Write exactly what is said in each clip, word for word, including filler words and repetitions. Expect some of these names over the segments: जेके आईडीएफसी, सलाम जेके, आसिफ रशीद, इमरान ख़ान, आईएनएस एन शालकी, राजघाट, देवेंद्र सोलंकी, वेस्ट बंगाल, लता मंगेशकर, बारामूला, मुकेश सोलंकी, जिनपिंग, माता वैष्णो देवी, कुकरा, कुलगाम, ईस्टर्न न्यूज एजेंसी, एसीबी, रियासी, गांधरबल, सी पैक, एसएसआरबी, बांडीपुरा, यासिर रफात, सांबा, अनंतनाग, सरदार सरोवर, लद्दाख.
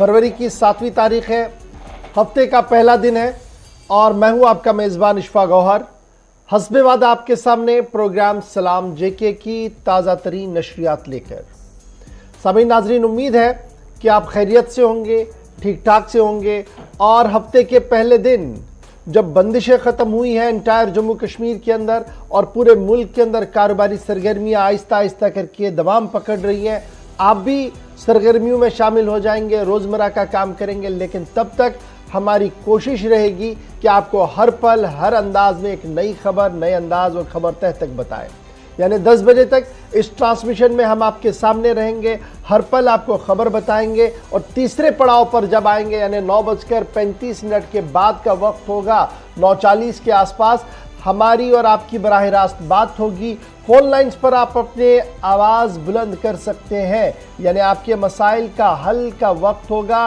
फरवरी की सातवीं तारीख है, हफ्ते का पहला दिन है और मैं हूं आपका मेज़बान इशफा गौहर। हस्बेवाद आपके सामने प्रोग्राम सलाम जेके की ताज़ा तरीन नशरियात लेकर। सभी नाजरीन, उम्मीद है कि आप खैरियत से होंगे, ठीक ठाक से होंगे। और हफ्ते के पहले दिन जब बंदिशें ख़त्म हुई हैं इंटायर जम्मू कश्मीर के अंदर और पूरे मुल्क के अंदर कारोबारी सरगर्मियाँ आहिस्ता आहिस्ता करके दवाम पकड़ रही हैं, आप भी सरगर्मियों में शामिल हो जाएंगे, रोज़मर्रा का काम करेंगे। लेकिन तब तक हमारी कोशिश रहेगी कि आपको हर पल हर अंदाज में एक नई खबर, नए अंदाज और खबर तह तक बताएं। यानी दस बजे तक इस ट्रांसमिशन में हम आपके सामने रहेंगे, हर पल आपको खबर बताएंगे। और तीसरे पड़ाव पर जब आएंगे यानी नौ बजकर पैंतीस मिनट के बाद का वक्त होगा, नौ चालीस के आसपास हमारी और आपकी बराह रास्त बात होगी। फ़ोन लाइन्स पर आप अपने आवाज़ बुलंद कर सकते हैं, यानी आपके मसाइल का हल का वक्त होगा,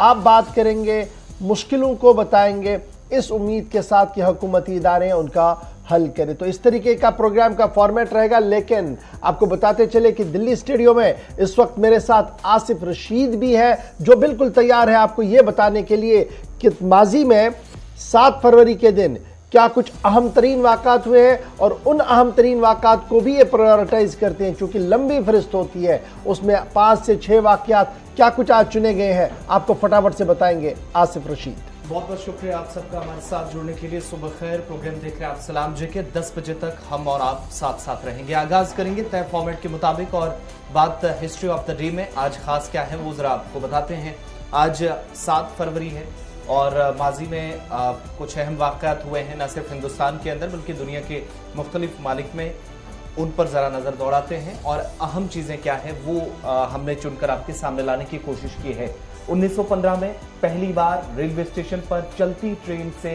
आप बात करेंगे, मुश्किलों को बताएंगे, इस उम्मीद के साथ कि हुकूमती इदारे हैं उनका हल करें। तो इस तरीके का प्रोग्राम का फॉर्मेट रहेगा। लेकिन आपको बताते चले कि दिल्ली स्टूडियो में इस वक्त मेरे साथ आसिफ रशीद भी है जो बिल्कुल तैयार है आपको ये बताने के लिए कि माजी में सात फरवरी के दिन क्या कुछ अहम तरीन वाक़ात हुए हैं और उन अहम तरीन वाक़ात को भी ये प्रायोरिटाइज़ करते हैं, क्योंकि लंबी फहरिस्त होती है, उसमें पाँच से छः वाक़ात क्या कुछ आज चुने गए हैं आपको फटाफट से बताएंगे आसिफ रशीद। बहुत बहुत शुक्रिया आप सबका हमारे साथ जुड़ने के लिए। सुबह खैर, प्रोग्राम देख रहे हैं आप सलाम जी के। दस बजे तक हम और आप साथ साथ रहेंगे। आगाज़ करेंगे तय फॉर्मेट के मुताबिक और बात हिस्ट्री ऑफ द डे में आज खास क्या है वो ज़रा आपको बताते हैं। आज सात फरवरी है और माजी में आ, कुछ अहम वाक़ात हुए हैं, न सिर्फ हिंदुस्तान के अंदर बल्कि दुनिया के मुख्तलिफ ममालिक में। उन पर ज़रा नज़र दौड़ाते हैं और अहम चीज़ें क्या है वो आ, हमने चुनकर आपके सामने लाने की कोशिश की है। उन्नीस सौ पंद्रह में पहली बार रेलवे स्टेशन पर चलती ट्रेन से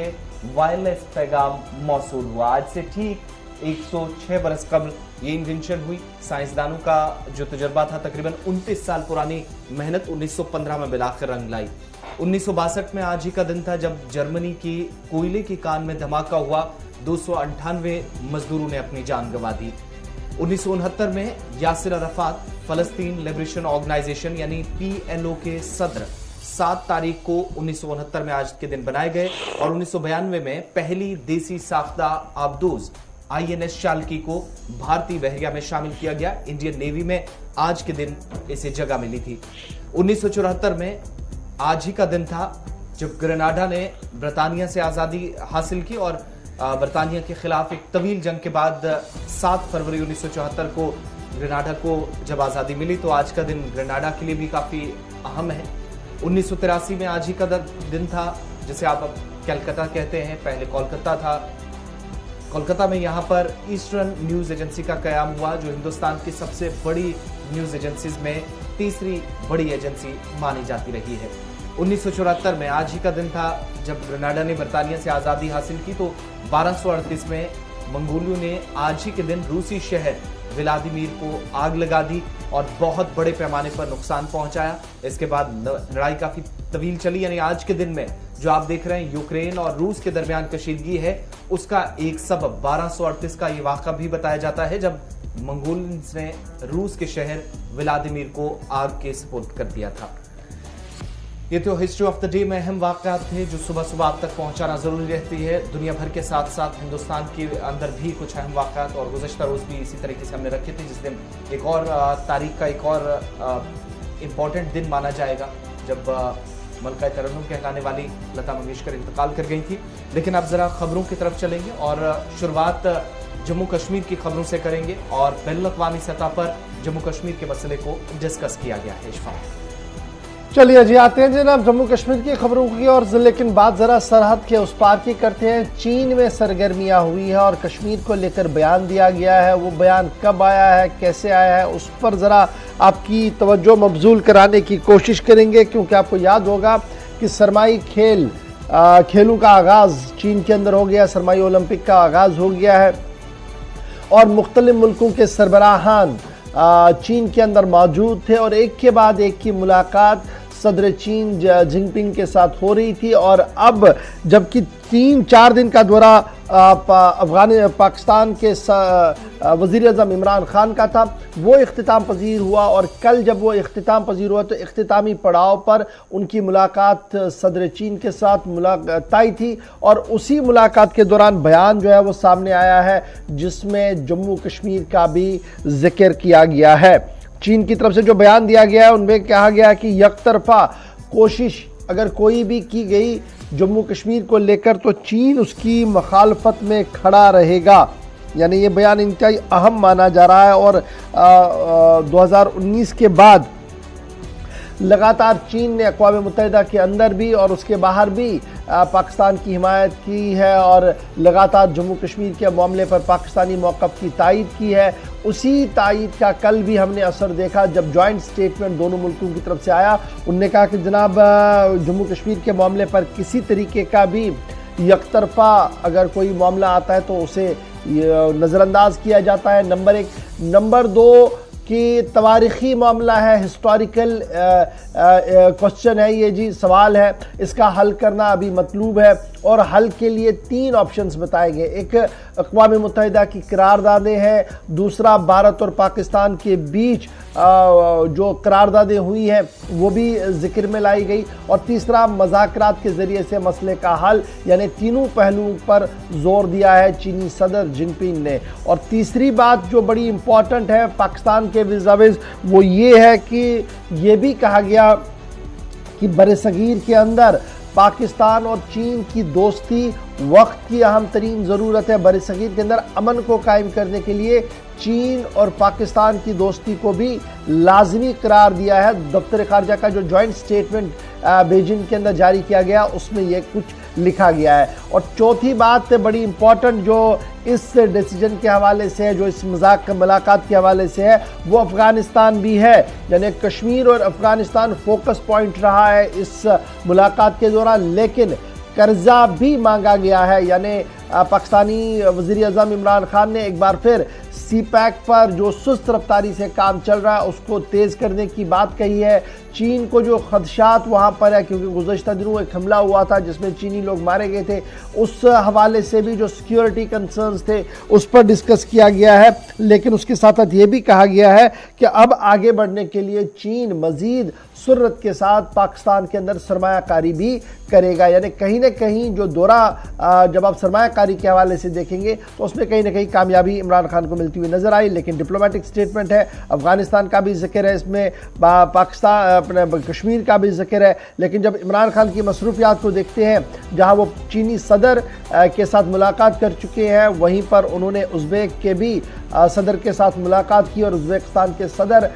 वायरलेस पैगाम मौसूल हुआ। आज से ठीक एक सौ छह बरस कब्ल ये इन्वेंशन हुई। साइंसदानों का जो तजर्बा था तकरीबन उनतीस साल पुरानी मेहनत उन्नीस सौ पंद्रह में बिलाखिर रंग लाई। उन्नीस सौ बासठ में आज ही का दिन था जब जर्मनी की कोयले की खान में धमाका हुआ, दो सौ अंठानवे मजदूरों ने अपनी जान गंवा दी। उन्नीस सौ उनहत्तर में यासिर रफात फलस्तीन लिबरेशन ऑर्गेनाइजेशन यानी पीएलओ के सदर सात तारीख को उन्नीस सौ उनहत्तर में आज के दिन बनाए गए। और उन्नीस सौ बयानवे में पहली देसी साख्ता आबदोज आई एन एस एन शालकी को भारतीय बहरिया में शामिल किया गया। इंडियन नेवी में आज के दिन इसे जगह मिली थी। उन्नीस सौ चौहत्तर में आज ही का दिन था जब ग्रेनाडा ने बरतानिया से आज़ादी हासिल की और बरतानिया के खिलाफ एक तवील जंग के बाद सात फरवरी उन्नीस सौ चौहत्तर को ग्रेनाडा को जब आज़ादी मिली, तो आज का दिन ग्रेनाडा के लिए भी काफ़ी अहम है। उन्नीस सौ तिरासी में आज ही का दिन था जिसे आप अब कलकत्ता कहते हैं, पहले कोलकाता था। कोलकाता में यहाँ पर ईस्टर्न न्यूज एजेंसी का कयाम हुआ जो हिंदुस्तान की सबसे बड़ी न्यूज एजेंसीज में तीसरी बड़ी एजेंसी मानी जाती रही है। उन्नीस सौ चौहत्तर में आज ही का दिन था जब ग्रेनाडा ने बरतानिया से आज़ादी हासिल की, तो बारह सौ अड़तीस में मंगोलियों ने आज ही के दिन रूसी शहर व्लादिमीर को आग लगा दी और बहुत बड़े पैमाने पर नुकसान पहुंचाया। इसके बाद लड़ाई काफ़ी तवील चली, यानी आज के दिन में जो आप देख रहे हैं यूक्रेन और रूस के दरमियान कशीदगी है, उसका एक सबब बारह सौ अड़तीस का ये वाक़ा भी बताया जाता है जब मंगोलियंस ने रूस के शहर व्लादिमीर को आग के सपोर्ट कर दिया था। ये तो हिस्ट्री ऑफ द डे में अहम वाक़ात थे जो सुबह सुबह आप तक पहुंचाना ज़रूरी रहती है। दुनिया भर के साथ साथ हिंदुस्तान के अंदर भी कुछ अहम वाक़ात और गुज़श्ता रोज़ भी इसी तरीके से हमने रखे थे, जिस दिन एक और तारीख का एक और इम्पॉर्टेंट दिन माना जाएगा जब मलका तरन्नुम कहलाने वाली लता मंगेशकर इंतकाल कर गई थी। लेकिन अब ज़रा ख़बरों की तरफ चलेंगे और शुरुआत जम्मू कश्मीर की खबरों से करेंगे। और बैनुल-अक़वामी सतह पर जम्मू कश्मीर के मसले को डिस्कस किया गया है। चलिए जी, आते हैं जनाब जम्मू कश्मीर की खबरों की और। लेकिन बात ज़रा सरहद के उस पार की करते हैं। चीन में सरगर्मियाँ हुई है और कश्मीर को लेकर बयान दिया गया है। वो बयान कब आया है, कैसे आया है, उस पर ज़रा आपकी तवज्जो मबजूल कराने की कोशिश करेंगे, क्योंकि आपको याद होगा कि सरमाई खेल आ, खेलों का आगाज़ चीन के अंदर हो गया, सरमाई ओलंपिक का आगाज़ हो गया है और मुख्तलिफ मुल्कों के सरबराहान चीन के अंदर मौजूद थे और एक के बाद एक की मुलाकात सदर चीन जिनपिंग के साथ हो रही थी। और अब जबकि तीन चार दिन का दौरा अफगान पाकिस्तान के वज़ीर आज़म इमरान ख़ान का था, वो इख्तिताम पजीर हुआ। और कल जब वो इख्तिताम पजीर हुआ तो इख्तितामी पड़ाव पर उनकी मुलाकात सदर चीन के साथ मुलाकात तय थी, और उसी मुलाकात के दौरान बयान जो है वो सामने आया है जिसमें जम्मू कश्मीर का भी जिक्र किया गया है। चीन की तरफ से जो बयान दिया गया है उनमें कहा गया है कि यकतरफा कोशिश अगर कोई भी की गई जम्मू कश्मीर को लेकर तो चीन उसकी मखालफत में खड़ा रहेगा। यानी ये बयान इंतहाई अहम माना जा रहा है। और आ, आ, दो हज़ार उन्नीस के बाद लगातार चीन ने अक़वाम मुत्तहिदा के अंदर भी और उसके बाहर भी आ, पाकिस्तान की हिमायत की है और लगातार जम्मू कश्मीर के मामले पर पाकिस्तानी मौक़िफ़ की तायीद की है। उसी तायीद का कल भी हमने असर देखा जब जॉइंट स्टेटमेंट दोनों मुल्कों की तरफ से आया। उनने कहा कि जनाब जम्मू कश्मीर के मामले पर किसी तरीके का भी यकतरफा अगर कोई मामला आता है तो उसे नज़रअंदाज किया जाता है, नंबर एक। नंबर दो कि तारीख़ी मामला है, हिस्टोरिकल क्वेश्चन है ये जी, सवाल है, इसका हल करना अभी मतलूब है। और हल के लिए तीन ऑप्शंस बताए गए, एक अक़वाम मुत्तहिदा की करारदादें हैं, दूसरा भारत और पाकिस्तान के बीच जो करारदादें हुई हैं वो भी जिक्र में लाई गई, और तीसरा मज़ाकरात के ज़रिए से मसले का हल। यानी तीनों पहलुओं पर जोर दिया है चीनी सदर जिनपिंग ने। और तीसरी बात जो बड़ी इम्पॉर्टेंट है पाकिस्तान के विज़ाविज़ वो ये है कि ये भी कहा गया कि बरसगीर के अंदर पाकिस्तान और चीन की दोस्ती वक्त की अहम तरीन ज़रूरत है। बरसगीर के अंदर अमन को कायम करने के लिए चीन और पाकिस्तान की दोस्ती को भी लाजमी करार दिया है। दफ्तर खारजा का जो जॉइंट स्टेटमेंट बीजिंग के अंदर जारी किया गया उसमें यह कुछ लिखा गया है। और चौथी बात बड़ी इम्पॉर्टेंट जो इस डिसीजन के हवाले से है, जो इस मजाक मुलाकात के हवाले से है, वो अफ़गानिस्तान भी है। यानी कश्मीर और अफ़गानिस्तान फोकस पॉइंट रहा है इस मुलाकात के दौरान, लेकिन कर्जा भी मांगा गया है। यानी पाकिस्तानी वज़ीर आज़म इमरान ख़ान ने एक बार फिर सी पैक पर जो सुस्त रफ्तारी से काम चल रहा है उसको तेज़ करने की बात कही है। चीन को जो खदशात वहाँ पर है, क्योंकि गुज़श्ता दिनों एक हमला हुआ था जिसमें चीनी लोग मारे गए थे, उस हवाले से भी जो सिक्योरिटी कंसर्न्स थे उस पर डिस्कस किया गया है। लेकिन उसके साथ साथ ये भी कहा गया है कि अब आगे बढ़ने के लिए चीन मज़ीद सुर्रत के साथ पाकिस्तान के अंदर सरमायाकारी भी करेगा। यानी कहीं ना कहीं जो दौरा जब आप सरमायाकारी के हवाले से देखेंगे तो उसमें कहीं ना कहीं कामयाबी इमरान खान को मिलती हुई नज़र आई। लेकिन डिप्लोमेटिक स्टेटमेंट है, अफ़गानिस्तान का भी जिक्र है इसमें, पाकिस्तान अपने कश्मीर का भी जिक्र है। लेकिन जब इमरान खान की मसरूफियात को देखते हैं, जहां वो चीनी सदर के साथ मुलाकात कर चुके हैं, वहीं पर उन्होंने उज्बेक के भी सदर के साथ मुलाकात की और उज्बेकिस्तान के सदर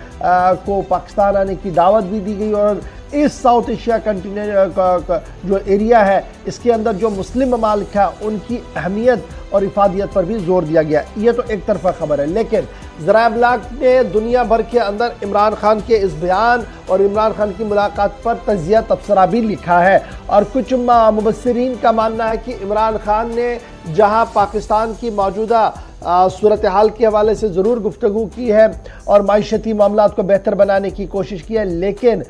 को पाकिस्तान आने की दावत भी दी गई। और इस साउथ एशिया कंटिनेंट जो एरिया है इसके अंदर जो मुस्लिम ममालिक है उनकी अहमियत और इफादियत पर भी जोर दिया गया। ये तो एक तरफा खबर है, लेकिन ज़रा इब्लाग ने दुनिया भर के अंदर इमरान खान के इस बयान और इमरान खान की मुलाकात पर तजिया तबसरा भी लिखा है। और कुछ मुबस्सिरीन का मानना है कि इमरान खान ने जहां पाकिस्तान की मौजूदा सूरत हाल के हवाले से ज़रूर गुफ्तगू की है और मायशती मामलों को बेहतर बनाने की कोशिश की है, लेकिन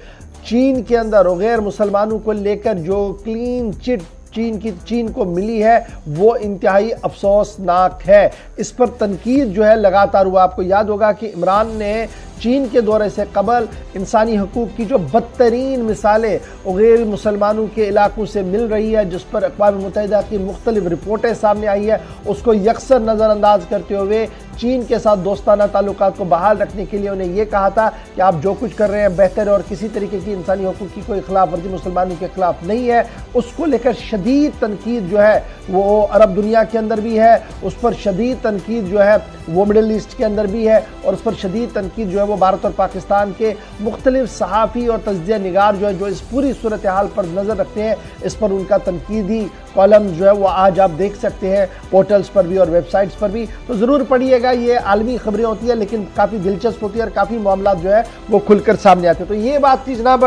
चीन के अंदर और गैर मुसलमानों को लेकर जो क्लीन चिट चीन की चीन को मिली है वो इंतहाई अफसोसनाक है। इस पर तनकीद जो है लगातार हुआ। आपको याद होगा कि इमरान ने चीन के दौरे से कबल इंसानी हकूक़ की जो बदतरीन मिसालें गैर मुसलमानों के इलाकों से मिल रही है, जिस पर अक़वाम मुत्तहिदा की मुख्तलिफ रिपोर्टें सामने आई है, उसको यकसर नज़रअंदाज करते हुए चीन के साथ दोस्ताना ताल्लुकात को बहाल रखने के लिए उन्हें यह कहा था कि आप जो कुछ कर रहे हैं बेहतर है और किसी तरीके की इंसानी हकूक़ की कोई खिलाफ वर्जी मुसलमानों के खिलाफ नहीं है। उसको लेकर शदीद तनकीद जो है वो अरब दुनिया के अंदर भी है, उस पर शदीद तनकीद जो है वो मिडिल ईस्ट के अंदर भी है, और उस पर शदीद तनकीद जो है वो भारत और पाकिस्तान के मुख्तलिफ सहाफ़ी और तजज़िया निगार जो है जो इस पूरी सूरत हाल पर नज़र रखते हैं, इस पर उनका तनकीदी कॉलम जो है वो आज आप देख सकते हैं पोर्टल्स पर भी और वेबसाइट्स पर भी। तो ज़रूर पढ़िएगा, ये आलमी खबरें होती है लेकिन काफ़ी दिलचस्प होती है और काफ़ी मामला जो है वो खुलकर सामने आते हैं। तो ये बात थी जनाब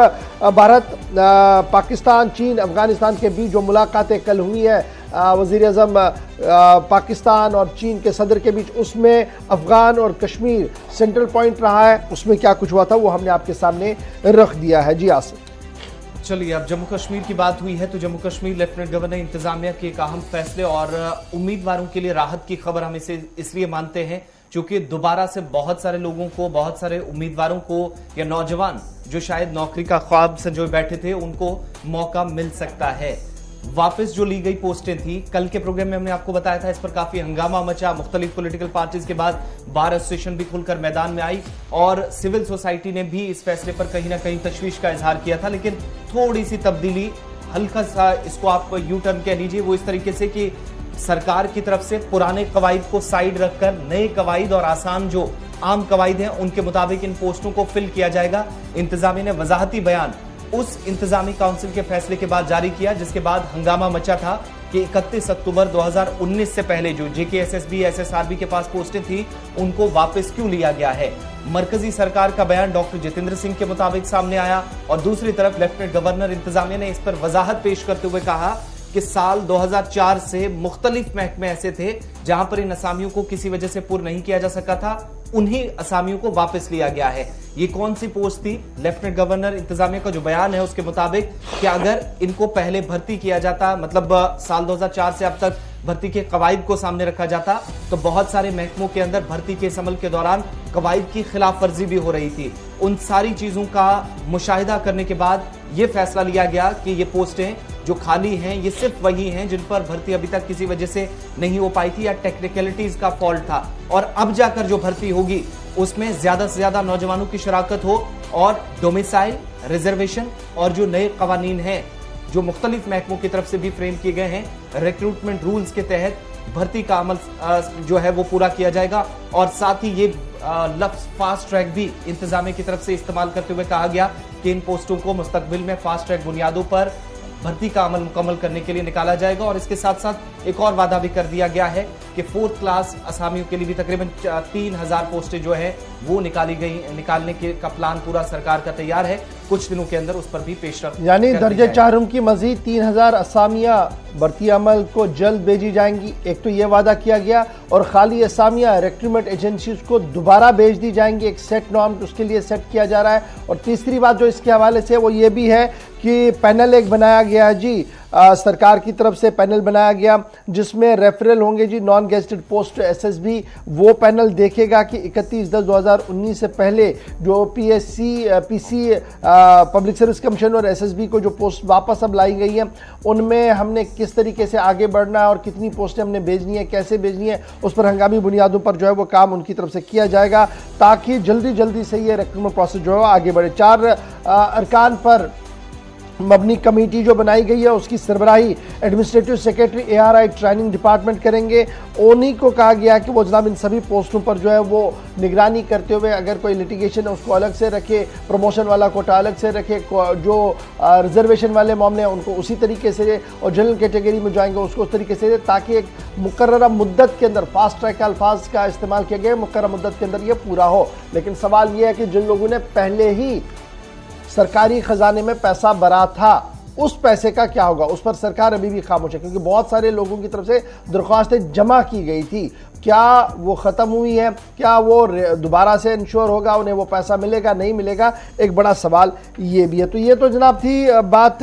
भारत, पाकिस्तान, चीन, अफ़गानिस्तान के बीच जो मुलाकातें कल हुई है वज़ीर आज़म पाकिस्तान और चीन के सदर के बीच, उसमें अफ़गान और कश्मीर सेंट्रल पॉइंट रहा है। उसमें क्या कुछ हुआ था वो हमने आपके सामने रख दिया है। जी आसिफ। चलिए अब जम्मू कश्मीर की बात हुई है तो जम्मू कश्मीर लेफ्टिनेंट गवर्नर इंतजामिया के एक अहम फैसले और उम्मीदवारों के लिए राहत की खबर हम इसे इसलिए मानते हैं क्योंकि दोबारा से बहुत सारे लोगों को, बहुत सारे उम्मीदवारों को या नौजवान जो शायद नौकरी का ख्वाब संजोए बैठे थे उनको मौका मिल सकता है। वापस जो ली गई पोस्टें थी, कल के प्रोग्राम में हमने आपको बताया था, इस पर काफी हंगामा मचा। मुख्तलिफ पॉलिटिकल पार्टीज के बाद बार एसोसिएशन भी खुलकर मैदान में आई और सिविल सोसाइटी ने भी इस फैसले पर कहीं ना कहीं तशवीश का इजहार किया था। लेकिन थोड़ी सी तब्दीली, हल्का सा इसको आप यू टर्न कह लीजिए, वो इस तरीके से कि सरकार की तरफ से पुराने कवायद को साइड रखकर नए कवायद और आसान जो आम कवायद हैं उनके मुताबिक इन पोस्टों को फिल किया जाएगा। इंतजामी ने वजाहती बयान उस इंतजामी काउंसिल के फैसले के बाद जारी किया जिसके बाद हंगामा मचा था कि इकतीस अक्टूबर दो हज़ार उन्नीस से पहले जो जेकेएसएसबी एसएसआरबी के पास पोस्टें थी उनको वापस क्यों लिया गया है। मरकजी सरकार का बयान डॉक्टर जितेंद्र सिंह के मुताबिक सामने आया और दूसरी तरफ लेफ्टिनेंट गवर्नर इंतजामिया ने इस पर वजाहत पेश करते हुए कहा कि साल दो हज़ार चार से मुख्तलिफ महकमे ऐसे थे जहां पर इन असामियों को किसी वजह से पूर्ण नहीं किया जा सका था, उन्हीं असामियों को वापस लिया गया है। ये कौन सी पोस्ट थी? लेफ्टिनेंट गवर्नर इंतजामिया का जो बयान है उसके मुताबिक कि अगर इनको पहले भर्ती किया जाता, मतलब साल दो हज़ार चार से अब तक भर्ती के कवायद को सामने रखा जाता तो बहुत सारे महकमों के अंदर भर्ती के इस अमल के दौरान कवायद की खिलाफ वर्जी भी हो रही थी। उन सारी चीजों का मुशाहिदा करने के बाद ये फैसला लिया गया कि ये पोस्टें जो खाली हैं ये सिर्फ वही हैं जिन पर भर्ती अभी तक किसी वजह से नहीं हो पाई थी या टेक्निकलिटीज का फॉल्ट था, और अब जाकर जो भर्ती होगी उसमें ज्यादा से ज्यादा नौजवानों की शराकत हो और डोमिसाइल, रिजर्वेशन और जो नए कवानीन हैं जो मुख्तलिफ महकमों की तरफ से भी फ्रेम किए गए हैं रिक्रूटमेंट रूल्स के तहत भर्ती का अमल जो है वो पूरा किया जाएगा। और साथ ही ये लफ्ज फास्ट ट्रैक भी इंतजामिया की तरफ से इस्तेमाल करते हुए कहा गया कि इन पोस्टों को मुस्तकबिल में फास्ट ट्रैक बुनियादों पर भर्ती का अमल मुकम्मल करने के लिए निकाला जाएगा। और इसके साथ साथ एक और वादा भी कर दिया गया है कि फोर्थ क्लास असामियों के लिए भी तकरीबन तीन हजार पोस्टें जो है वो निकाली गई, निकालने के का प्लान पूरा सरकार का तैयार है। कुछ दिनों के अंदर उस पर भी पेशरफ यानी दर्जे चारों की मजीद तीन हजार असामिया भर्ती अमल को जल्द भेजी जाएंगी। एक तो ये वादा किया गया और खाली असामिया रिक्रूटमेंट एजेंसीज को दोबारा भेज दी जाएंगी, एक सेट नॉर्म उसके लिए सेट किया जा रहा है। और तीसरी बात जो इसके हवाले से वो ये भी है कि पैनल एक बनाया गया है जी, आ, सरकार की तरफ से पैनल बनाया गया जिसमें रेफरल होंगे जी नॉन गेस्टेड पोस्ट एसएसबी। वो पैनल देखेगा कि इकतीस दस दो हज़ार उन्नीस से पहले जो PSC PC public service commission और एसएसबी को जो पोस्ट वापस अब लाई गई हैं उनमें हमने किस तरीके से आगे बढ़ना है और कितनी पोस्टें हमने भेजनी है, कैसे भेजनी है, उस पर हंगामी बुनियादों पर जो है वो काम उनकी तरफ से किया जाएगा ताकि जल्दी जल्दी से ये रिक्रूटमेंट प्रोसेस जो है आगे बढ़े। चार अरकान पर मबनी कमेटी जो बनाई गई है उसकी सरबराही administrative secretary ARI training department करेंगे। उन्हीं को कहा गया कि वो जनाब इन सभी पोस्टों पर जो है वो निगरानी करते हुए अगर कोई लिटिगेशन है उसको अलग से रखे, प्रमोशन वाला कोटा अलग से रखे, जो रिजर्वेशन वाले मामले हैं उनको उसी तरीके से और जनरल कैटेगरी में जाएंगे उसको उस तरीके से, ताकि एक मुकर्रर मुद्दत के अंदर फास्ट ट्रैक का अल्फाज का इस्तेमाल किया गया है, मुकर्रर मुद्दत के अंदर ये पूरा हो। लेकिन सवाल ये है कि जिन लोगों ने पहले ही सरकारी खजाने में पैसा भरा था उस पैसे का क्या होगा, उस पर सरकार अभी भी खामोश है क्योंकि बहुत सारे लोगों की तरफ से दरख्वास्तें जमा की गई थी। क्या वो ख़त्म हुई है? क्या वो दोबारा से इंश्योर होगा? उन्हें वो पैसा मिलेगा नहीं मिलेगा? एक बड़ा सवाल ये भी है। तो ये तो जनाब थी बात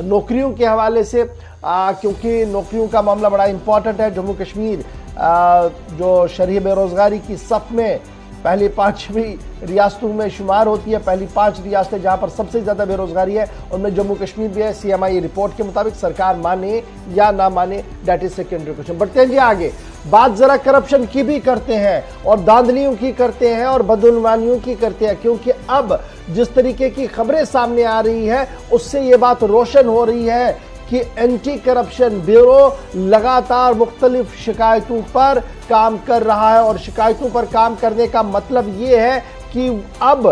नौकरियों के हवाले से, आ, क्योंकि नौकरियों का मामला बड़ा इम्पॉर्टेंट है। जम्मू कश्मीर आ, जो शरह बेरोज़गारी की सफ में पहली पाँचवीं रियासतों में शुमार होती है, पहली पाँच रियासतें जहाँ पर सबसे ज़्यादा बेरोज़गारी है उनमें जम्मू कश्मीर भी है। सीएमआई रिपोर्ट के मुताबिक, सरकार माने या ना माने डेट इज सेकेंडरी क्वेश्चन। बढ़ते हैं जी आगे, बात ज़रा करप्शन की भी करते हैं और धांधलियों की करते हैं और बदउनवानियों की करते हैं, क्योंकि अब जिस तरीके की खबरें सामने आ रही है उससे ये बात रोशन हो रही है कि एंटी करप्शन ब्यूरो लगातार मुख्तलिफ शिकायतों पर काम कर रहा है। और शिकायतों पर काम करने का मतलब ये है कि अब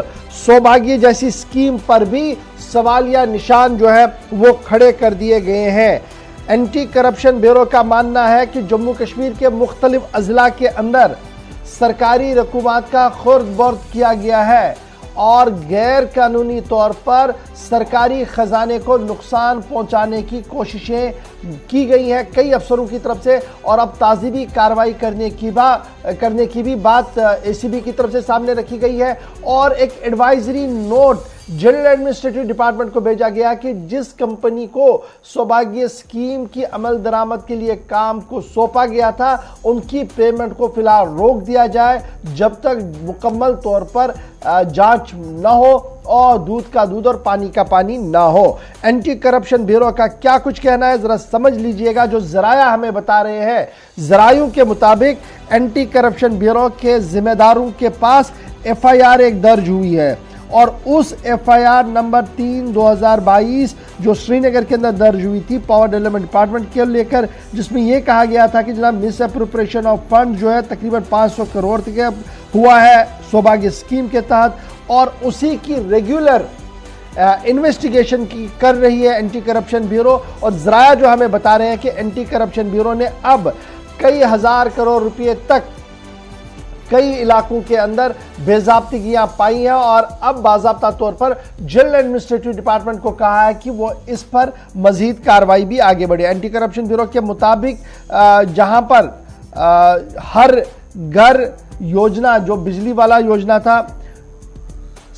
सौभाग्य जैसी स्कीम पर भी सवालिया निशान जो है वो खड़े कर दिए गए हैं। एंटी करप्शन ब्यूरो का मानना है कि जम्मू कश्मीर के मुख्तलिफ अजला के अंदर सरकारी रकूमात का खुर्द बर्द किया गया है और गैर कानूनी तौर पर सरकारी खजाने को नुकसान पहुंचाने की कोशिशें की गई हैं कई अफसरों की तरफ से। और अब ताज़ीबी कार्रवाई करने की बा करने की भी बात एसीबी की तरफ से सामने रखी गई है और एक advisory note general administrative department को भेजा गया कि जिस कंपनी को सौभाग्य स्कीम की अमल दरामद के लिए काम को सौंपा गया था उनकी पेमेंट को फिलहाल रोक दिया जाए जब तक मुकम्मल तौर पर जांच ना हो और दूध का दूध और पानी का पानी ना हो। एंटी करप्शन ब्यूरो का क्या कुछ कहना है जरा समझ लीजिएगा। जो जराया हमें बता रहे हैं, जरायों के मुताबिक एंटी करप्शन ब्यूरो के जिम्मेदारों के पास एफ आई आर एक दर्ज हुई है और उस एफआईआर नंबर तीन दो हज़ार बाईस जो श्रीनगर के अंदर दर्ज हुई थी पावर डेवलपमेंट डिपार्टमेंट के लेकर, जिसमें यह कहा गया था कि जनाब मिस अप्रोप्रिएशन ऑफ फंड जो है तकरीबन पाँच सौ करोड़ तक हुआ है सौभाग्य स्कीम के तहत, और उसी की रेगुलर इन्वेस्टिगेशन की कर रही है एंटी करप्शन ब्यूरो। और जराया जो हमें बता रहे हैं कि एंटी करप्शन ब्यूरो ने अब कई हज़ार करोड़ रुपये तक कई इलाकों के अंदर बेजाब्तगियाँ पाई हैं और अब बाज़ाब्ता तौर पर जनरल एडमिनिस्ट्रेटिव डिपार्टमेंट को कहा है कि वो इस पर मज़ीद कार्रवाई भी आगे बढ़े। एंटी करप्शन ब्यूरो के मुताबिक जहाँ पर आ, हर घर योजना जो बिजली वाला योजना था,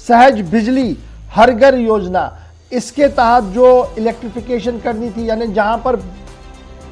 सहज बिजली हर घर योजना, इसके तहत जो इलेक्ट्रिफिकेशन करनी थी यानी जहाँ पर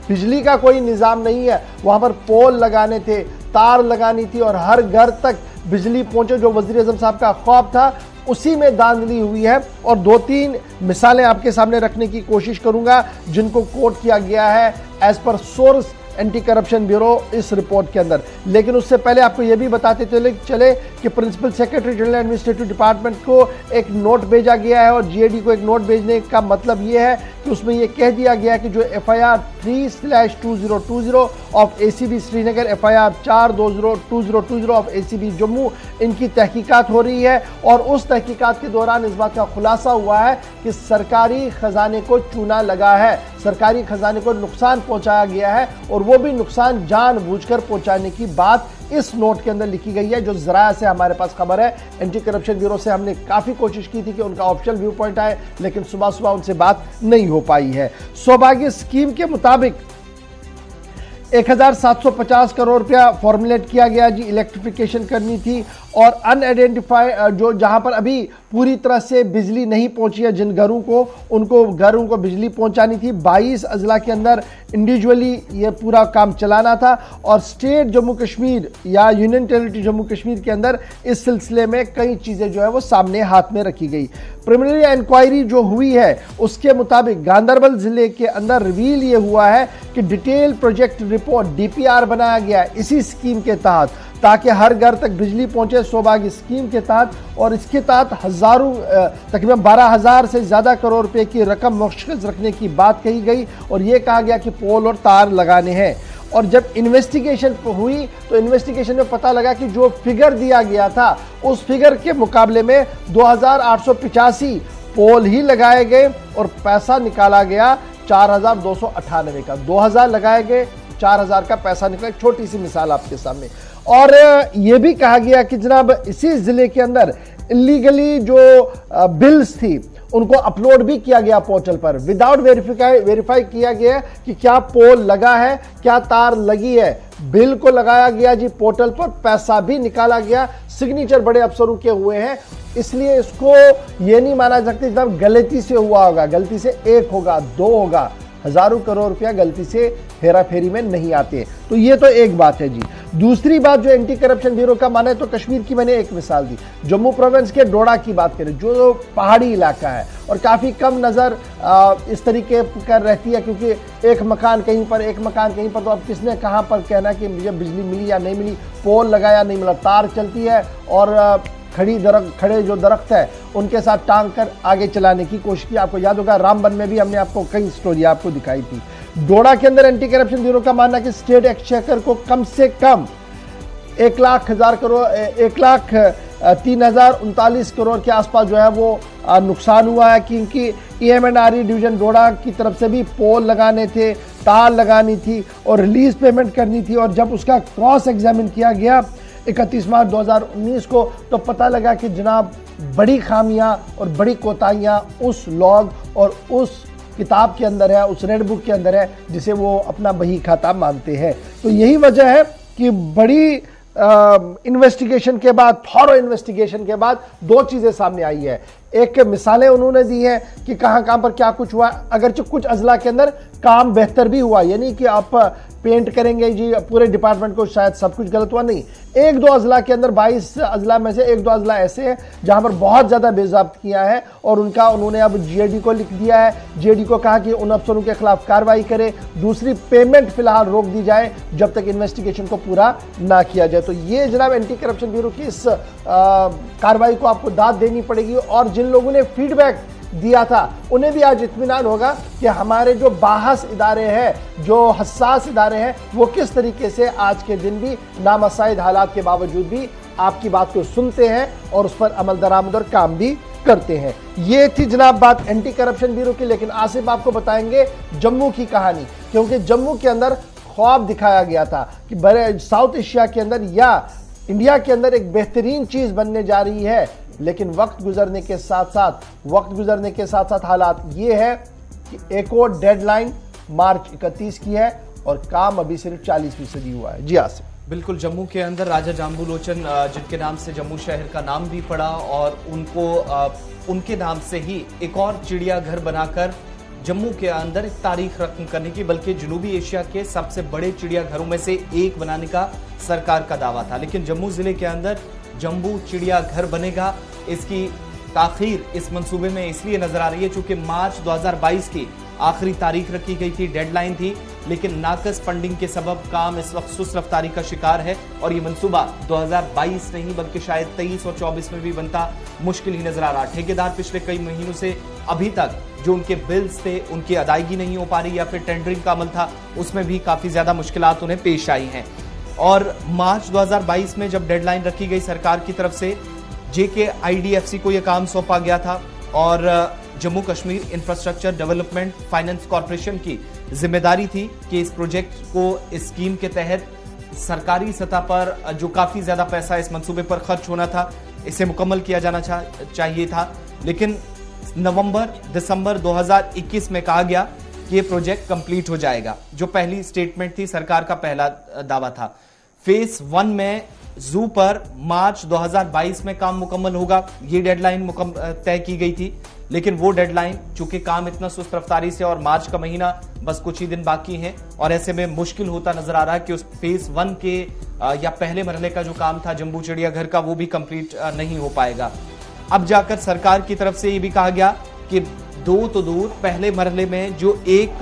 बिजली का कोई निज़ाम नहीं है वहाँ पर पोल लगाने थे, तार लगानी थी और हर घर तक बिजली पहुंचे जो वज़ीर-ए-आज़म साहब का ख्वाब था, उसी में धांधली हुई है। और दो तीन मिसालें आपके सामने रखने की कोशिश करूंगा जिनको कोट किया गया है as per source anti corruption bureau इस रिपोर्ट के अंदर। लेकिन उससे पहले आपको यह भी बताते चले चले कि principal secretary general administrative department को एक नोट भेजा गया है और जीएडी को एक नोट भेजने का मतलब यह है कि उसमें यह कह दिया गया है कि जो FIR three slash two zero two zero of एसीबी Srinagar, FIR चार दो zero two zero two zero of एसीबी Jammu, इनकी तहकीकात हो रही है और उस तहकीकात के दौरान इस बात का खुलासा हुआ है कि सरकारी खजाने को चूना लगा है, सरकारी खजाने को नुकसान पहुँचाया गया है और वो भी नुकसान जानबूझकर पहुंचाने की बात इस नोट के अंदर लिखी गई है। जो जराया से हमारे पास खबर है, एंटी करप्शन ब्यूरो से हमने काफ़ी कोशिश की थी कि उनका ऑफिशियल व्यू पॉइंट आए लेकिन सुबह सुबह उनसे बात नहीं हो पाई है। सौभाग्य स्कीम के मुताबिक एक हज़ार सात सौ पचास करोड़ रुपया फॉर्मुलेट किया गया जी, इलेक्ट्रिफिकेशन करनी थी और अनआइडेंटिफाई जो जहां पर अभी पूरी तरह से बिजली नहीं पहुंची है जिन घरों को उनको घरों को बिजली पहुंचानी थी, बाईस अजला के अंदर इंडिविजुअली ये पूरा काम चलाना था और स्टेट जम्मू कश्मीर या यूनियन टेरिटरी जम्मू कश्मीर के अंदर इस सिलसिले में कई चीज़ें जो है वो सामने हाथ में रखी गई। प्रिलिमिनरी इंक्वायरी जो हुई है उसके मुताबिक गांधरबल ज़िले के अंदर रिवील ये हुआ है कि डिटेल प्रोजेक्ट रिपोर्ट डीपीआर बनाया गया इसी स्कीम के तहत ताकि हर घर तक बिजली पहुंचे सौभाग्य स्कीम के तहत, और इसके तहत हज़ारों तकरीबन बारह हज़ार से ज़्यादा करोड़ रुपए की रकम मख्सूस रखने की बात कही गई और ये कहा गया कि पोल और तार लगाने हैं। और जब इन्वेस्टिगेशन हुई तो इन्वेस्टिगेशन में पता लगा कि जो फिगर दिया गया था उस फिगर के मुकाबले में दो हज़ार आठ सौ पचासी पोल ही लगाए गए और पैसा निकाला गया चार हज़ार दो सौ अट्ठानवे का, दो हज़ार लगाए गए चार हज़ार का पैसा निकला। छोटी सी मिसाल आपके सामने। और ये भी कहा गया कि जनाब इसी ज़िले के अंदर इलीगली जो बिल्स थी उनको अपलोड भी किया गया पोर्टल पर विदाउट वेरीफाई वेरीफाई किया गया कि क्या पोल लगा है, क्या तार लगी है। बिल को लगाया गया जी पोर्टल पर, पैसा भी निकाला गया, सिग्नेचर बड़े अफसरों के हुए हैं, इसलिए इसको ये नहीं माना जा सकता जनाब गलती से हुआ होगा। गलती से एक होगा, दो होगा, हज़ारों करोड़ रुपया गलती से हेरा फेरी में नहीं आते। तो ये तो एक बात है जी। दूसरी बात जो एंटी करप्शन ब्यूरो का माना है, तो कश्मीर की मैंने एक मिसाल दी, जम्मू प्रोविंस के डोडा की बात करें जो पहाड़ी इलाका है और काफ़ी कम नज़र इस तरीके पर रहती है क्योंकि एक मकान कहीं पर एक मकान कहीं पर, तो अब किसने कहाँ पर कहना कि मुझे बिजली मिली या नहीं मिली, पोल लगाया नहीं मिला, तार चलती है और खड़ी दरख्त खड़े जो दरख्त है उनके साथ टांग कर आगे चलाने की कोशिश की। आपको याद होगा रामबन में भी हमने आपको कई स्टोरी आपको दिखाई थी। डोडा के अंदर एंटी करप्शन ब्यूरो का मानना कि स्टेट एक्सचेकर को कम से कम एक लाख हज़ार करोड़ एक लाख तीन हज़ार उनतालीस करोड़ के आसपास जो है वो नुकसान हुआ है क्योंकि E M and R E division Doda की तरफ से भी पोल लगाने थे, तार लगानी थी और रिलीज पेमेंट करनी थी। और जब उसका क्रॉस एग्जामिन किया गया इकतीस मार्च दो हज़ार उन्नीस को, तो पता लगा कि जनाब बड़ी खामियां और बड़ी कोताहियां उस लॉग और उस किताब के अंदर है, उस रेड बुक के अंदर है जिसे वो अपना बही खाता मानते हैं। तो यही वजह है कि बड़ी इन्वेस्टिगेशन के बाद, थॉरो इन्वेस्टिगेशन के बाद दो चीज़ें सामने आई है। एक मिसालें उन्होंने दी हैं कि कहां कहां पर क्या कुछ हुआ। अगरचे कुछ अजला के अंदर काम बेहतर भी हुआ, यानी कि आप पेंट करेंगे जी पूरे डिपार्टमेंट को शायद सब कुछ गलत हुआ नहीं, एक दो अजला के अंदर बाईस अजला में से एक दो अजला ऐसे हैं जहां पर बहुत ज़्यादा बेजाब्त किया है और उनका उन्होंने अब जीएडी को लिख दिया है। जीएडी को कहा कि उन अफसरों के खिलाफ कार्रवाई करें, दूसरी पेमेंट फिलहाल रोक दी जाए जब तक इन्वेस्टिगेशन को पूरा ना किया जाए। तो ये जनाब एंटी करप्शन ब्यूरो की इस कार्रवाई को आपको दाद देनी पड़ेगी और जिन लोगों ने फीडबैक दिया था उन्हें भी आज इत्मीनान होगा कि हमारे जो बाहस इदारे हैं, जो हसास इदारे हैं, वो किस तरीके से आज के दिन भी नामसाइद हालात के बावजूद भी आपकी बात को सुनते हैं और उस पर अमल दरामद और काम भी करते हैं। ये थी जनाब बात एंटी करप्शन ब्यूरो की। लेकिन आसिफ आपको बताएंगे जम्मू की कहानी, क्योंकि जम्मू के अंदर ख्वाब दिखाया गया था कि बड़े साउथ एशिया के अंदर या इंडिया के अंदर एक बेहतरीन चीज़ बनने जा रही है, लेकिन वक्त गुजरने के साथ साथ वक्त गुजरने के साथ साथ हालात ये है कि एक और डेडलाइन मार्च इकतीस की है और काम अभी सिर्फ चालीस फीसदी हुआ है। जी आसिफ, बिल्कुल जम्मू के अंदर राजा जाम्बूलोचन, जिनके नाम से जम्मू शहर का नाम भी पड़ा और उनको उनके नाम से ही एक और चिड़ियाघर बनाकर जम्मू के अंदर एक तारीख रकम करने की, बल्कि जनूबी एशिया के सबसे बड़े चिड़ियाघरों में से एक बनाने का सरकार का दावा था। लेकिन जम्मू ज़िले के अंदर जम्बू चिड़ियाघर बनेगा, इसकी ताखीर इस मंसूबे में इसलिए नजर आ रही है चूंकि मार्च दो हज़ार बाईस की आखिरी तारीख रखी गई थी, डेडलाइन थी, लेकिन नाकस फंडिंग के सबब काम इस वक्त सुस्त रफ्तारी का शिकार है और ये मंसूबा दो हज़ार बाईस नहीं बल्कि शायद तेईस और चौबीस में भी बनता मुश्किल ही नजर आ रहा है। ठेकेदार पिछले कई महीनों से अभी तक जो उनके बिल्स थे उनकी अदायगी नहीं हो पा रही या फिर टेंडरिंग का अमल था उसमें भी काफी ज्यादा मुश्किलात उन्हें पेश आई हैं। और मार्च दो हज़ार बाईस में जब डेडलाइन रखी गई सरकार की तरफ से जेके आईडीएफसी को यह काम सौंपा गया था और Jammu Kashmir infrastructure development finance corporation की जिम्मेदारी थी कि इस प्रोजेक्ट को इस स्कीम के तहत सरकारी सतह पर जो काफ़ी ज़्यादा पैसा इस मंसूबे पर खर्च होना था इसे मुकम्मल किया जाना चाहिए था। लेकिन नवंबर दिसंबर दो हज़ार इक्कीस में कहा गया कि ये प्रोजेक्ट कंप्लीट हो जाएगा, जो पहली स्टेटमेंट थी, सरकार का पहला दावा था। फेज वन में जू पर मार्च दो हज़ार बाईस में काम मुकम्मल होगा, ये डेडलाइन तय की गई थी, लेकिन वो डेडलाइन चूंकि काम इतना सुस्त रफ्तारी से और मार्च का महीना बस कुछ ही दिन बाकी हैं और ऐसे में मुश्किल होता नजर आ रहा है कि उस फेज वन के या पहले मरहले का जो काम था जम्बू चिड़ियाघर का वो भी कंप्लीट नहीं हो पाएगा। अब जाकर सरकार की तरफ से ये भी कहा गया कि दो तो दूर, पहले मरहले में जो एक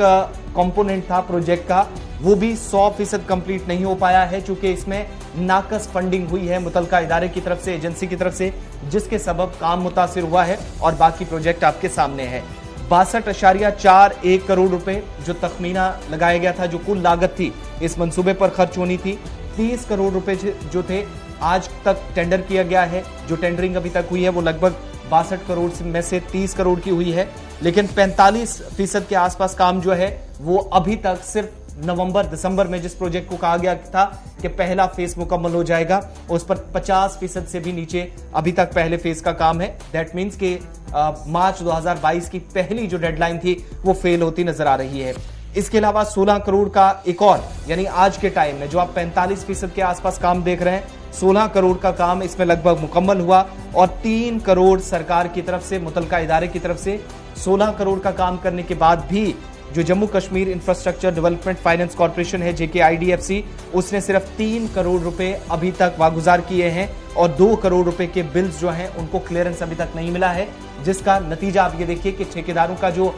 कंपोनेंट था प्रोजेक्ट का वो भी सौ फीसद कंप्लीट नहीं हो पाया है चूंकि इसमें नाकस फंडिंग हुई है मुतलका इदारे की तरफ से, एजेंसी की तरफ से, जिसके सबब काम मुतासिर हुआ है और बाकी प्रोजेक्ट आपके सामने है। बासठ अशारिया चार एक करोड़ रुपए जो तखमीना लगाया गया था, जो कुल लागत थी इस मंसूबे पर खर्च होनी थी, तीस करोड़ रुपए जो थे आज तक टेंडर किया गया है, जो टेंडरिंग अभी तक हुई है वो लगभग बासठ करोड़ में से तीस करोड़ की हुई है, लेकिन पैंतालीस फीसद के आसपास काम जो है वो अभी तक सिर्फ नवंबर दिसंबर में जिस प्रोजेक्ट को कहा गया था कि पहला फेज मुकम्मल हो जाएगा उस पर पचास फीसद से भी नीचे अभी तक पहले फेज का काम है। दैट मीन्स कि मार्च दो हज़ार बाईस की पहली जो डेडलाइन थी वो फेल होती नजर आ रही है। इसके अलावा सोलह करोड़ का एक और, यानी आज के टाइम में जो आप पैंतालीस फीसद के आसपास काम देख रहे हैं, सोलह करोड़ का काम इसमें लगभग मुकम्मल हुआ और तीन करोड़ सरकार की तरफ से, मुतलका इदारे की तरफ से। सोलह करोड़ का काम करने के बाद भी जो Jammu Kashmir infrastructure development finance corporation है, जेके आईडीएफसी, उसने सिर्फ तीन करोड़ रुपए अभी तक वागुजार किए हैं और दो करोड़ रुपए के बिल्स जो हैं उनको क्लियरेंस अभी तक नहीं मिला है, जिसका नतीजा आप ये देखिए कि ठेकेदारों का जो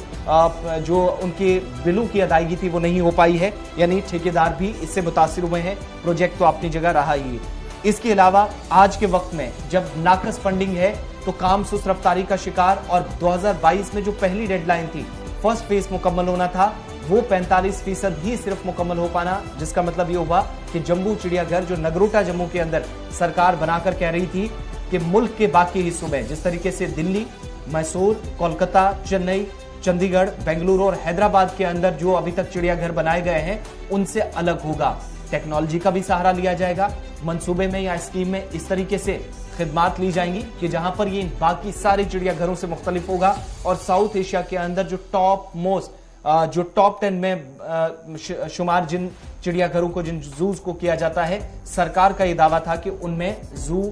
जो उनके बिलों की अदायगी थी वो नहीं हो पाई है, यानी ठेकेदार भी इससे मुतासिर हुए हैं, प्रोजेक्ट तो अपनी जगह रहा ही। इसके अलावा आज के वक्त में जब नाकस फंडिंग है तो काम सुस्त रफ्तारी का शिकार और दो हज़ार बाईस में जो पहली डेडलाइन थी, फर्स्ट फेज मुकम्मल होना था, वो पैंतालीस फीसद ही सिर्फ मुकम्मल हो पाना, जिसका मतलब ये हुआ कि जम्बू चिड़ियाघर जो नगरोटा जम्मू के अंदर सरकार बनाकर कह रही थी कि मुल्क के बाकी हिस्सों में जिस तरीके से दिल्ली, मैसूर, कोलकाता, चेन्नई, चंडीगढ़, बेंगलुरु और हैदराबाद के अंदर जो अभी तक चिड़ियाघर बनाए गए हैं उनसे अलग होगा। टेक्नोलॉजी का भी सहारा लिया जाएगा मंसूबे में या स्कीम में, इस तरीके से खिदमात ली जाएंगी कि जहां पर ये बाकी सारे चिड़ियाघरों से मुख्तलिफ होगा और साउथ एशिया के अंदर जो टॉप मोस्ट, जो टॉप टेन में शुमार जिन चिड़ियाघरों को, जिन जूज को किया जाता है, सरकार का ये दावा था कि उनमें जू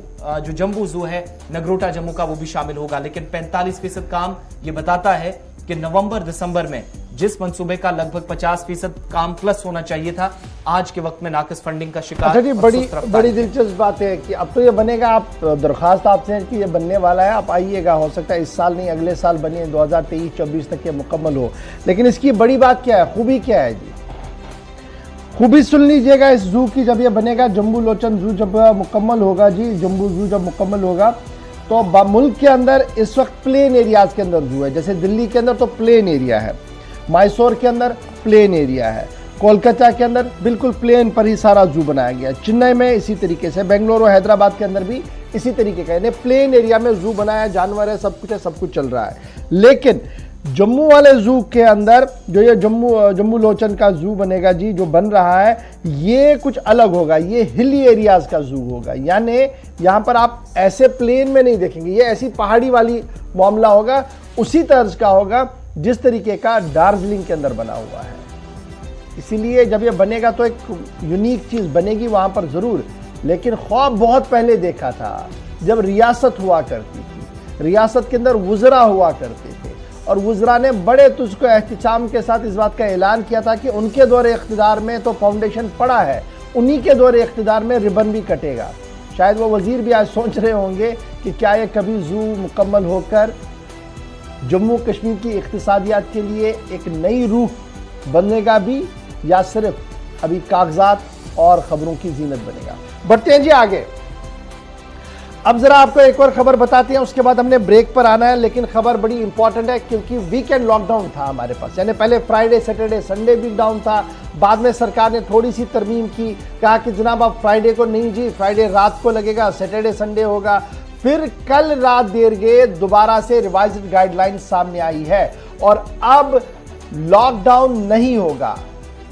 जो जम्बू जू है नगरोटा जम्मू का वो भी शामिल होगा, लेकिन पैंतालीस फीसद काम ये बताता है कि नवंबर दिसंबर में जिस मंसूबे का लगभग पचास फीसद काम प्लस होना चाहिए था, आज के वक्त में नाकस फंडिंग का शिकार। अच्छा जी, बड़ी बड़ी दिलचस्प बात है कि अब तो ये बनेगा, आप दरख्वास्त आपसे है कि ये बनने वाला है, आप आइएगा, हो सकता है इस साल नहीं अगले साल बने, दो हज़ार तेईस चौबीस तक ये मुकम्मल हो। लेकिन इसकी बड़ी बात क्या है, खूबी क्या है जी, खूबी सुन लीजिएगा इस जू की। जब ये बनेगा जम्बू लोचन जू, जब मुकम्मल होगा जी, जम्बू जू जब मुकम्मल होगा तो मुल्क के अंदर इस वक्त प्लेन एरियाज के अंदर जू है, जैसे दिल्ली के अंदर तो प्लेन एरिया है, मैसूर के अंदर प्लेन एरिया है, कोलकाता के अंदर बिल्कुल प्लेन पर ही सारा जू बनाया गया है, चेन्नई में इसी तरीके से, बेंगलोर और हैदराबाद के अंदर भी इसी तरीके का, यानी प्लेन एरिया में जू बनाया, जानवर है, सब कुछ है, सब कुछ चल रहा है। लेकिन जम्मू वाले जू के अंदर जो ये जम्मू जम्मू लोचन का जू बनेगा जी, जो बन रहा है, ये कुछ अलग होगा, ये हिली एरियाज का जू होगा, यानी यहाँ पर आप ऐसे प्लेन में नहीं देखेंगे, ये ऐसी पहाड़ी वाली मामला होगा, उसी तर्ज का होगा जिस तरीके का दार्जिलिंग के अंदर बना हुआ है। इसीलिए जब ये बनेगा तो एक यूनिक चीज़ बनेगी वहाँ पर ज़रूर, लेकिन ख्वाब बहुत पहले देखा था, जब रियासत हुआ करती थी, रियासत के अंदर वज़रा हुआ करते थे, और वज़रा ने बड़े तुस्को एहतशाम के साथ इस बात का ऐलान किया था कि उनके दौर इख्तिदार में तो फाउंडेशन पड़ा है, उन्हीं के दौर इख्तिदार में रिबन भी कटेगा। शायद वो वज़ीर भी आज सोच रहे होंगे कि क्या ये कभी जू मुकम्मल होकर जम्मू कश्मीर की इक्तिसादियात के लिए एक नई रूह बनेगा भी, या सिर्फ अभी कागजात और खबरों की जीनत बनेगा। बढ़ते हैं जी आगे। अब जरा आपको एक और खबर बताते हैं, उसके बाद हमने ब्रेक पर आना है, लेकिन खबर बड़ी इंपॉर्टेंट है क्योंकि वीकेंड लॉकडाउन था हमारे पास, यानी पहले फ्राइडे सैटरडे संडे लॉकडाउन था, बाद में सरकार ने थोड़ी सी तरमीम की, कहा कि जनाब आप फ्राइडे को नहीं जी, फ्राइडे रात को लगेगा, सैटरडे संडे होगा, फिर कल रात देर गए दोबारा से रिवाइज्ड गाइडलाइन सामने आई है और अब लॉकडाउन नहीं होगा।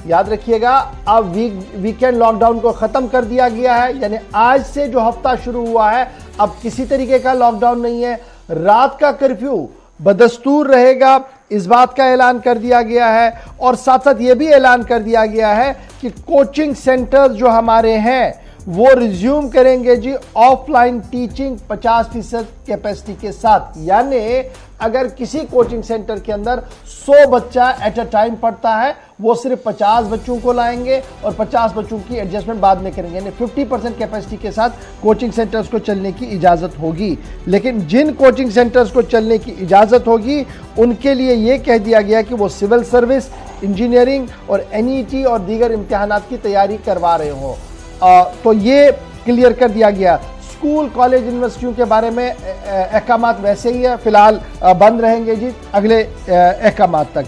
याद रखिएगा, अब वीक वीकेंड लॉकडाउन को खत्म कर दिया गया है, यानी आज से जो हफ्ता शुरू हुआ है अब किसी तरीके का लॉकडाउन नहीं है, रात का कर्फ्यू बदस्तूर रहेगा, इस बात का ऐलान कर दिया गया है। और साथ साथ ये भी ऐलान कर दिया गया है कि कोचिंग सेंटर जो हमारे हैं वो रिज्यूम करेंगे जी ऑफलाइन टीचिंग पचास फीसद कैपेसिटी के साथ, यानी अगर किसी कोचिंग सेंटर के अंदर सौ बच्चा एट अ टाइम पढ़ता है, वो सिर्फ पचास बच्चों को लाएंगे और पचास बच्चों की एडजस्टमेंट बाद में करेंगे, यानी पचास परसेंट कैपेसिटी के साथ कोचिंग सेंटर्स को चलने की इजाज़त होगी। लेकिन जिन कोचिंग सेंटर्स को चलने की इजाज़त होगी उनके लिए ये कह दिया गया कि वो सिविल सर्विस, इंजीनियरिंग और एन ई टी और दीगर इम्तहानात की तैयारी करवा रहे हों, आ, तो ये क्लियर कर दिया गया। स्कूल कॉलेज यूनिवर्सिटियों के बारे में अहकामात वैसे ही है, फिलहाल बंद रहेंगे जी अगले अहकामात तक।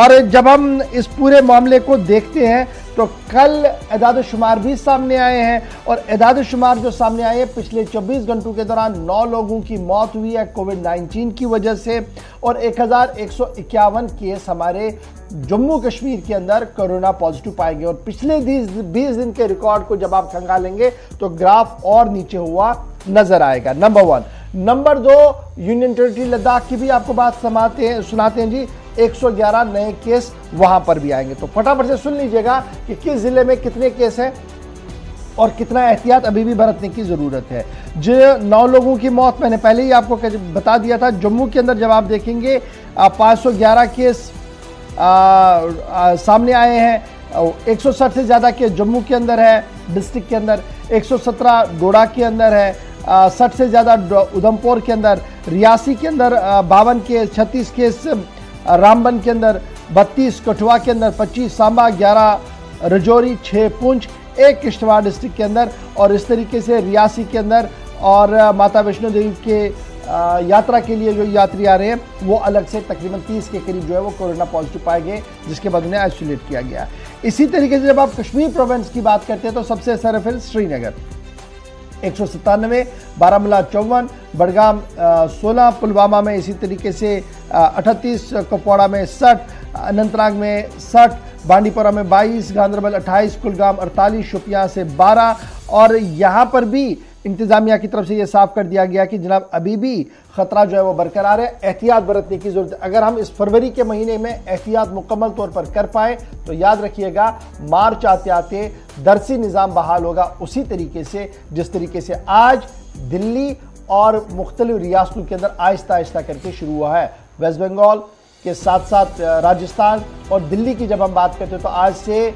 और जब हम इस पूरे मामले को देखते हैं तो कल एदाद शुमार भी सामने आए हैं, और एदाद शुमार जो सामने आए हैं पिछले चौबीस घंटों के दौरान नौ लोगों की मौत हुई है कोविड नाइन्टीन की वजह से, और एक हज़ार एक सौ इक्यावन केस हमारे जम्मू कश्मीर के अंदर कोरोना पॉजिटिव पाए गए। और पिछले बीस दिन के रिकॉर्ड को जब आप खंगालेंगे तो ग्राफ और नीचे हुआ नजर आएगा। Number one. नंबर दो, यूनियन टेरिटरी लद्दाख की भी आपको बात समाते हैं सुनाते हैं जी, एक सौ ग्यारह नए केस वहां पर भी आएंगे। तो फटाफट से सुन लीजिएगा कि किस जिले में कितने केस हैं और कितना एहतियात अभी भी बरतने की ज़रूरत है। जो नौ लोगों की मौत मैंने पहले ही आपको बता दिया था। जम्मू के अंदर जब आप देखेंगे पाँच सौ ग्यारह केस आ, आ, सामने आए हैं, एक सौ साठ से ज़्यादा केस जम्मू के अंदर है डिस्ट्रिक्ट के अंदर, एक सौ सत्रह डोडा के अंदर है, साठ से ज़्यादा उधमपुर के अंदर, रियासी के अंदर बावन केस, छत्तीस केस रामबन के अंदर, बत्तीस कठुआ के अंदर, पच्चीस सांबा, ग्यारह रजौरी, छः पुंछ, एक किश्तवाड़ डिस्ट्रिक्ट के अंदर, और इस तरीके से रियासी के अंदर और माता वैष्णो देवी के यात्रा के लिए जो यात्री आ रहे हैं वो अलग से तकरीबन तीस के करीब जो है वो कोरोना पॉजिटिव पाए गए, जिसके बाद उन्हें आइसोलेट किया गया। इसी तरीके से जब आप कश्मीर प्रोविंस की बात करते हैं तो सबसे सरफिल श्रीनगर एक सौ सत्तानवे, बारामूला चौवन, बड़गाम सोलह, पुलवामा में इसी तरीके से अठतीस, कुपवाड़ा में साठ, अनंतनाग में साठ, बांडीपुरा में बाईस, गांधरबल अट्ठाईस, कुलगाम अड़तालीस, शुपियाँ से बारह, और यहाँ पर भी इंतजामिया की तरफ से यह साफ कर दिया गया कि जनाब अभी भी खतरा जो है वो बरकरार है, एहतियात बरतने की ज़रूरत है। अगर हम इस फरवरी के महीने में एहतियात मुकम्मल तौर पर कर पाएँ तो याद रखिएगा मार्च आते आते दरसी निज़ाम बहाल होगा, उसी तरीके से जिस तरीके से आज दिल्ली और मुख्तलिफ रियासतों के अंदर आहिस्ता आहिस्ता करके शुरू हुआ है। वेस्ट बंगाल के साथ साथ राजस्थान और दिल्ली की जब हम बात करते हैं तो आज से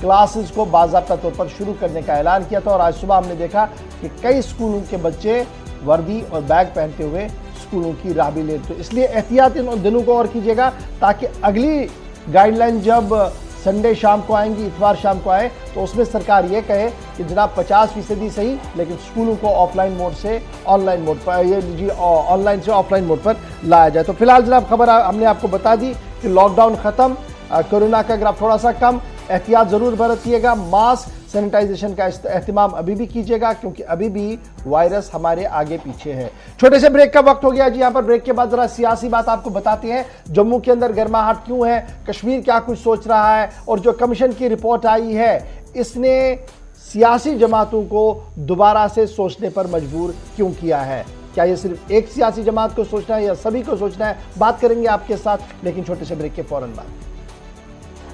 क्लासेस को बाज़ाब्ता तौर पर शुरू करने का ऐलान किया था और आज सुबह हमने देखा कि कई स्कूलों के बच्चे वर्दी और बैग पहनते हुए स्कूलों की राह भी ले, तो इसलिए एहतियात इन दिनों को और कीजिएगा ताकि अगली गाइडलाइन जब संडे शाम को आएंगी, इतवार शाम को आए, तो उसमें सरकार ये कहे कि जनाब पचास फीसदी सही लेकिन स्कूलों को ऑफलाइन मोड से ऑनलाइन मोड पर, ये जी ऑनलाइन से ऑफलाइन मोड पर लाया जाए। तो फिलहाल जनाब खबर हमने आपको बता दी कि लॉकडाउन ख़त्म, कोरोना का ग्राफ थोड़ा सा कम, एहतियात ज़रूर बरतिएगा, मास्क सैनिटाइजेशन का एहतमाम अभी भी कीजिएगा क्योंकि अभी भी वायरस हमारे आगे पीछे है। छोटे से ब्रेक का वक्त हो गया जी, यहाँ पर ब्रेक के बाद जरा सियासी बात आपको बताते हैं। जम्मू के अंदर गर्माहट क्यों है, कश्मीर क्या कुछ सोच रहा है और जो कमीशन की रिपोर्ट आई है इसने सियासी जमातों को दोबारा से सोचने पर मजबूर क्यों किया है। क्या ये सिर्फ एक सियासी जमात को सोचना है या सभी को सोचना है, बात करेंगे आपके साथ, लेकिन छोटे से ब्रेक के फौरन बाद।